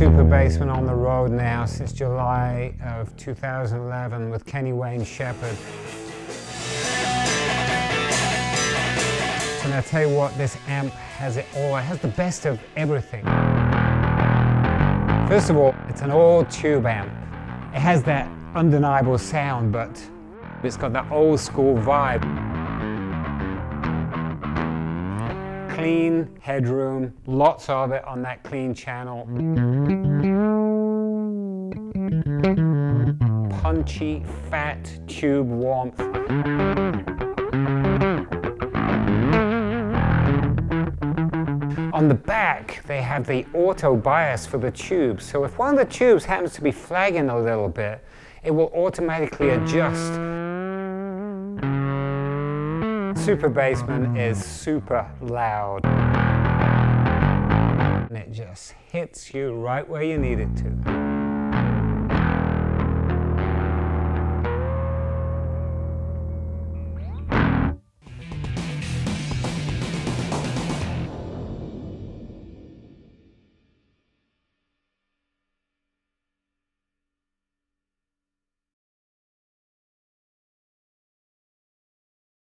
Super Bassman on the road now since July of 2011 with Kenny Wayne Shepherd. And I tell you what, this amp has it all. It has the best of everything. First of all, it's an old tube amp. It has that undeniable sound, but it's got that old school vibe. Clean headroom, lots of it on that clean channel. Punchy, fat tube warmth. On the back, they have the auto bias for the tubes, so if one of the tubes happens to be flagging a little bit, it will automatically adjust. Super Bassman is super loud, and it just hits you right where you need it to.